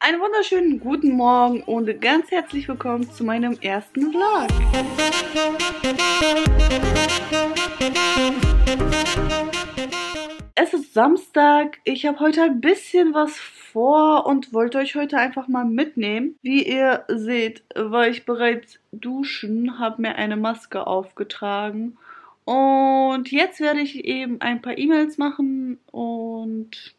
Einen wunderschönen guten Morgen und ganz herzlich willkommen zu meinem ersten Vlog. Es ist Samstag, ich habe heute ein bisschen was vor und wollte euch heute einfach mal mitnehmen. Wie ihr seht, war ich bereits duschen, habe mir eine Maske aufgetragen und jetzt werde ich eben ein paar E-Mails machen und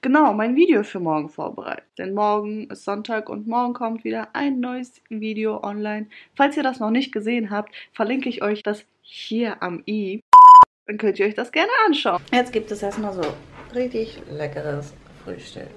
genau, mein Video für morgen vorbereiten. Denn morgen ist Sonntag und morgen kommt wieder ein neues Video online. Falls ihr das noch nicht gesehen habt, verlinke ich euch das hier am i. Dann könnt ihr euch das gerne anschauen. Jetzt gibt es erstmal so richtig leckeres Frühstück.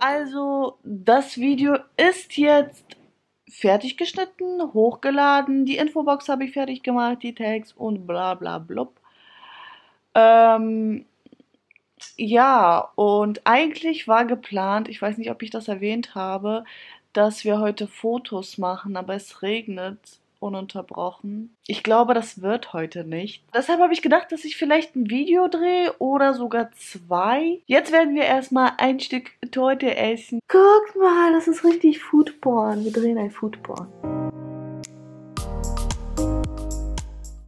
Also, das Video ist jetzt fertig geschnitten, hochgeladen. Die Infobox habe ich fertig gemacht, die Tags und bla bla blub. Ja, und eigentlich war geplant, ich weiß nicht, ob ich das erwähnt habe, dass wir heute Fotos machen, aber es regnet ununterbrochen. Ich glaube, das wird heute nicht. Deshalb habe ich gedacht, dass ich vielleicht ein Video drehe oder sogar zwei. Jetzt werden wir erstmal ein Stück Torte essen. Guck mal, das ist richtig Foodporn. Wir drehen ein Foodporn.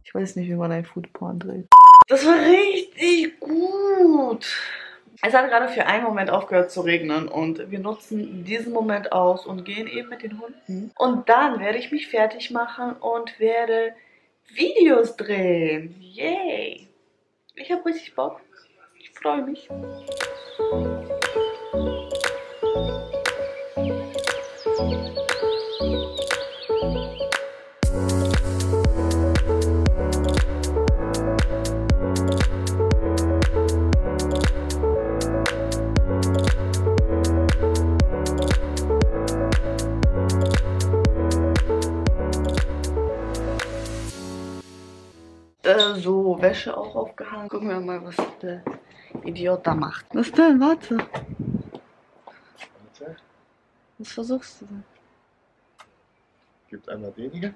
Ich weiß nicht, wie man ein Foodporn dreht. Das war richtig gut. Es hat gerade für einen Moment aufgehört zu regnen und wir nutzen diesen Moment aus und gehen eben mit den Hunden. Und dann werde ich mich fertig machen und werde Videos drehen. Yay! Ich habe richtig Bock. Ich freue mich. So, Wäsche auch aufgehangen. Gucken wir mal, was der Idiot da macht. Was denn? Warte. Was versuchst du denn? Gibt einer weniger?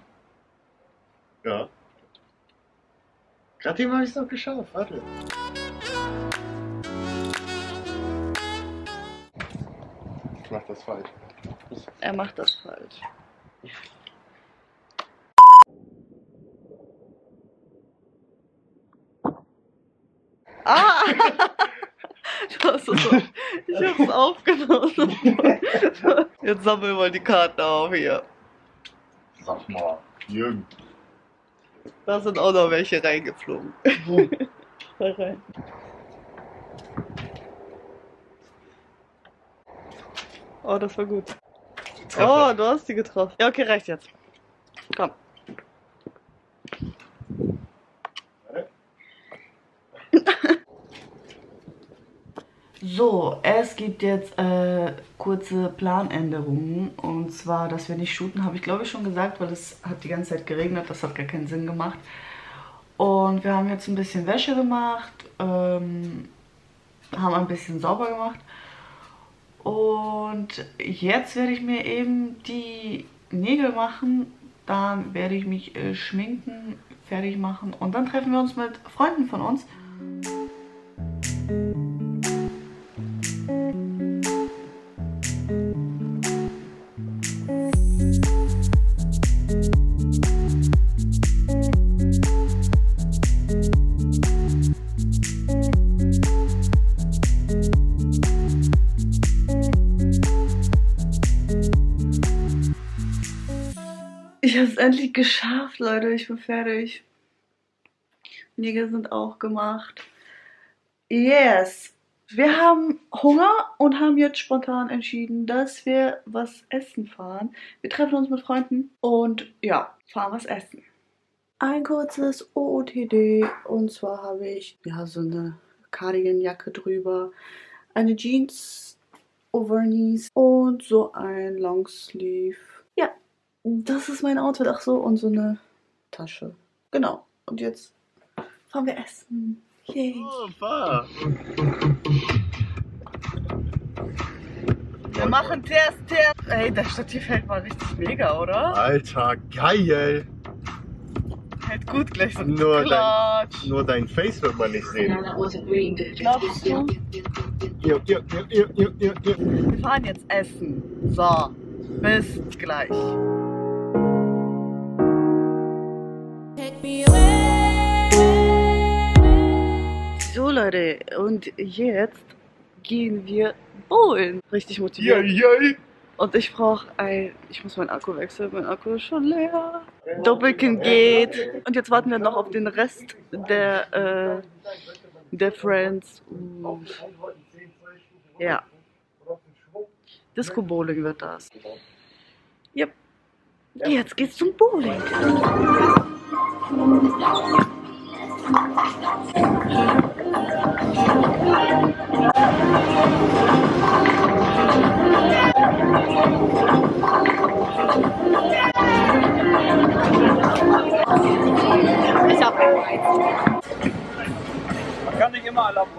Ja. Gerade eben habe ich es noch geschafft. Warte. Ich mach das falsch. Er macht das falsch. Ah! Du hast es auf. Ich hab's aufgenommen. Jetzt sammeln wir die Karten auf hier. Sag mal, Jürgen. Da sind auch noch welche reingeflogen. Wo? Da rein. Oh, das war gut. Oh, du hast die getroffen. Ja, okay, reicht jetzt. Komm. So, es gibt jetzt kurze Planänderungen und zwar, dass wir nicht shooten, habe ich glaube ich schon gesagt, weil es hat die ganze Zeit geregnet, das hat gar keinen Sinn gemacht. Und wir haben jetzt ein bisschen Wäsche gemacht, haben ein bisschen sauber gemacht und jetzt werde ich mir eben die Nägel machen, Dann werde ich mich schminken, fertig machen und dann treffen wir uns mit Freunden von uns. Ich habe es endlich geschafft, Leute. Ich bin fertig. Nägel sind auch gemacht. Yes! Wir haben Hunger und haben jetzt spontan entschieden, dass wir was essen fahren. Wir treffen uns mit Freunden und ja, fahren was essen. Ein kurzes OOTD. Und zwar habe ich ja so eine Cardigan-Jacke drüber, eine Jeans, Overknees und so ein Longsleeve. Ja. Das ist mein Outfit, ach so, und so eine Tasche. Genau, und jetzt fahren wir essen. Yay! Oh, wir machen Test. Ey, das Stativ hält mal richtig mega, oder? Alter, geil! Hält gut gleich so ein Klatsch. Nur dein Face wird man nicht sehen. Glaubst du? Wir fahren jetzt essen. So, bis gleich. So Leute, und jetzt gehen wir bowlen. Richtig motiviert. Yay. Und ich brauche ich muss meinen Akku wechseln, mein Akku ist schon leer. Doppelkind geht. Und jetzt warten wir noch auf den Rest der Friends. Ja. Disco Bowling wird das. Yep. Jetzt geht's zum Bowling. Man kann nicht immer erlauben.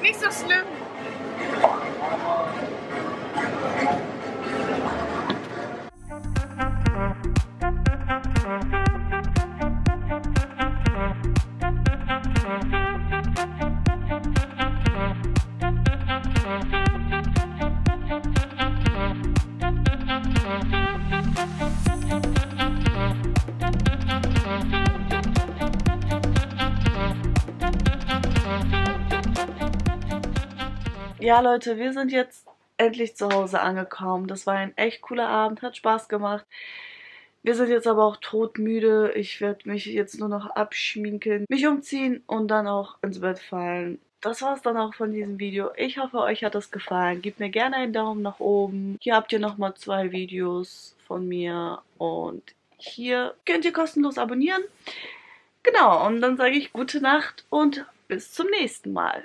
Nicht so schlimm. Ja Leute, wir sind jetzt endlich zu Hause angekommen. Das war ein echt cooler Abend, hat Spaß gemacht. Wir sind jetzt aber auch todmüde. Ich werde mich jetzt nur noch abschminken, mich umziehen und dann auch ins Bett fallen. Das war es dann auch von diesem Video. Ich hoffe, euch hat das gefallen. Gebt mir gerne einen Daumen nach oben. Hier habt ihr nochmal 2 Videos von mir und hier könnt ihr kostenlos abonnieren. Genau, und dann sage ich gute Nacht und bis zum nächsten Mal.